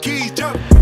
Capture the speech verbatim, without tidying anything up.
Geez, jump.